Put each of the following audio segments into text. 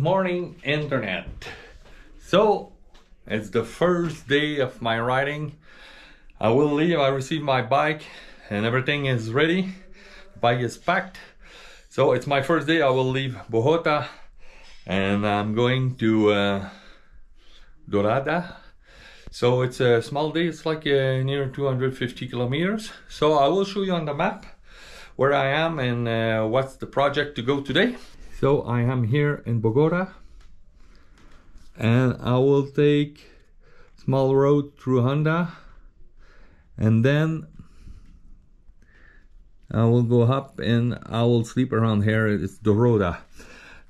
Good morning, Internet. So it's the first day of my riding. I will leave. I received my bike and everything is ready. The bike is packed. So it's my first day. I will leave Bogota and I'm going to Dorada. So it's a small day. It's like near 250 kilometers. So I will show you on the map where I am and what's the project to go today. So I am here in Bogota and I will take small road through Honda and then I will go up and I will sleep around here. It's the Dorada.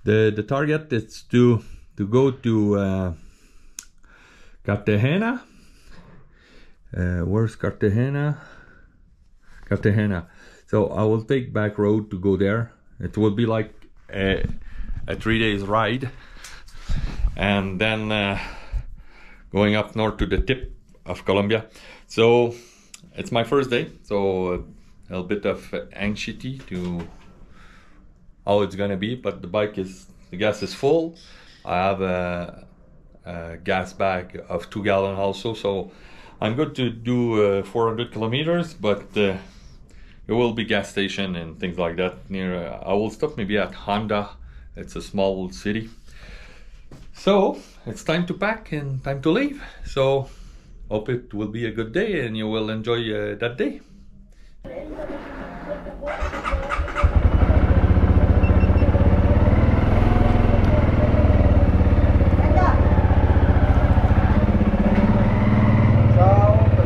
The target is to go to Cartagena. Where's Cartagena? Cartagena. So I will take back road to go there. It will be like a 3 days ride, and then going up north to the tip of Colombia. So it's my first day, so a little bit of anxiety to how it's gonna be, but the gas is full. I have a gas bag of 2 gallon also, so I'm good to do 400 kilometers, but it will be gas station and things like that near. I will stop maybe at Honda. It's a small city. So it's time to pack and time to leave. So hope it will be a good day and you will enjoy that day.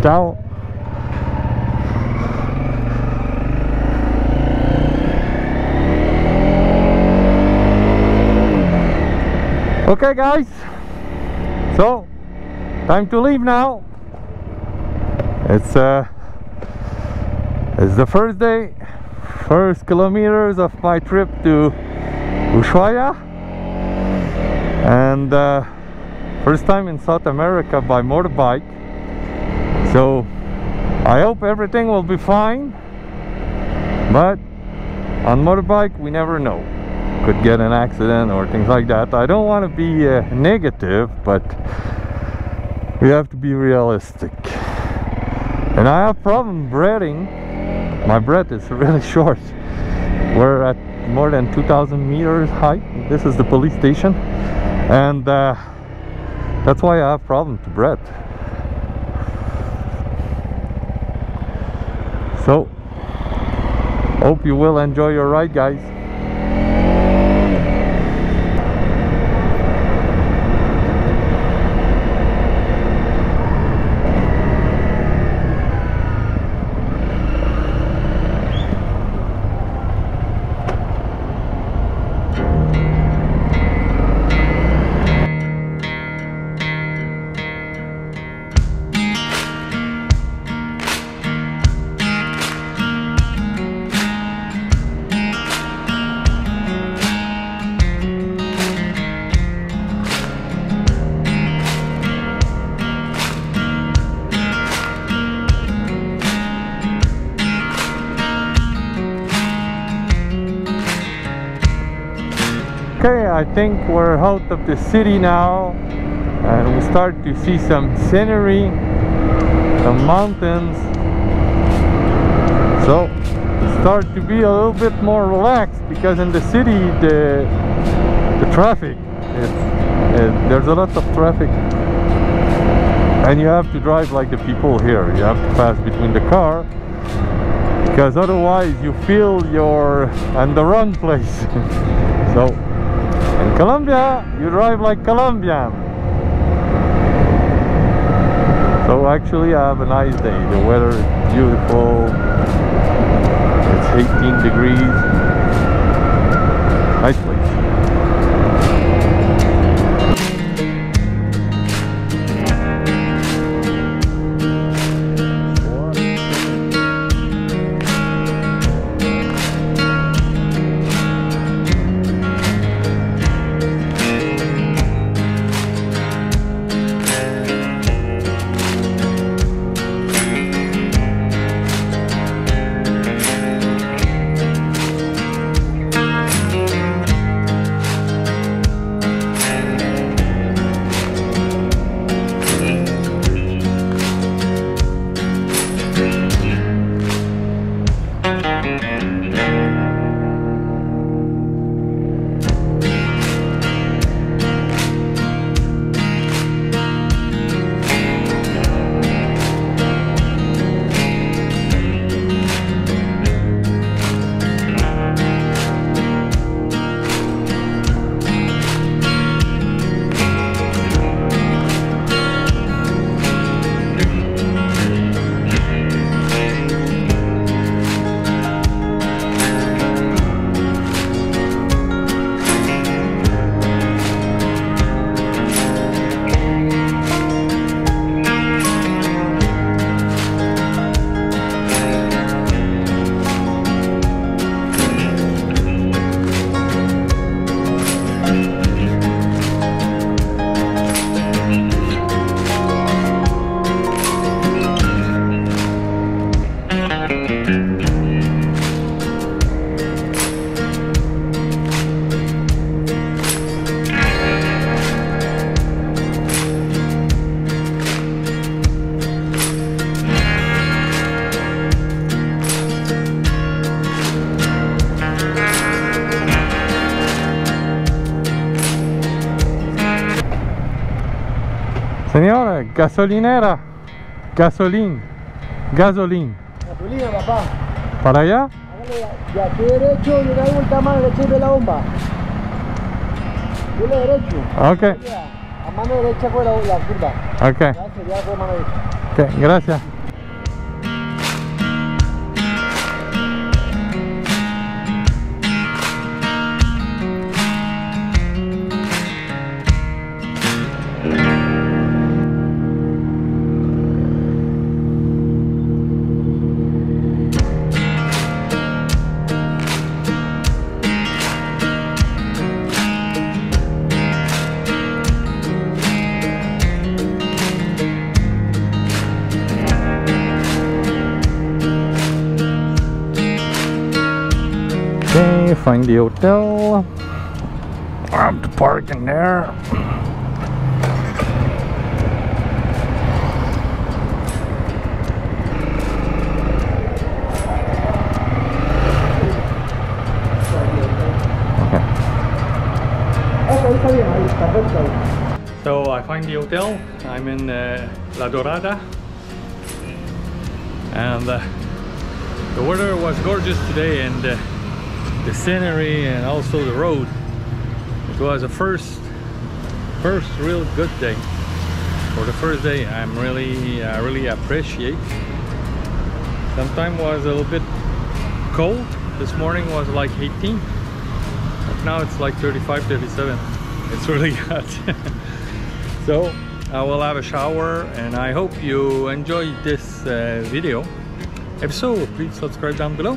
Ciao. Okay guys, so time to leave now. It's the first day, first kilometers of my trip to Ushuaia, and first time in South America by motorbike. So I hope everything will be fine, but on motorbike we never know. Could get an accident or things like that. I don't want to be negative, but we have to be realistic. And I have problem breathing. My breath is really short. We're at more than 2,000 meters height. This is the police station, and that's why I have problem to breath. So hope you will enjoy your ride, guys. Okay, I think we're out of the city now and we start to see some scenery, some mountains. So start to be a little bit more relaxed, because in the city the traffic, there's a lot of traffic and you have to drive like the people here. You have to pass between the car, because otherwise you feel you're in the wrong place. So in Colombia, you drive like Colombian. So actually I have a nice day. The weather is beautiful. It's 18 degrees. Nice place. Señora, gasolinera. Gasolín. Gasolina, papá. ¿Para allá? Y aquí derecho, y una vuelta más, derecho de la bomba. Dile derecho. Ok. A mano derecha fue la curva. Ok. Gracias, ya fue mano derecha. Ok, gracias. Find the hotel. I'll have to park in there. Okay. So I find the hotel. I'm in La Dorada, and the weather was gorgeous today, and the scenery and also the road. It was a first real good day. For the first day, I'm really appreciate. Sometimes was a little bit cold. This morning was like 18, but now it's like 35, 37. It's really hot. So I will have a shower, and I hope you enjoyed this video. If so, please subscribe down below.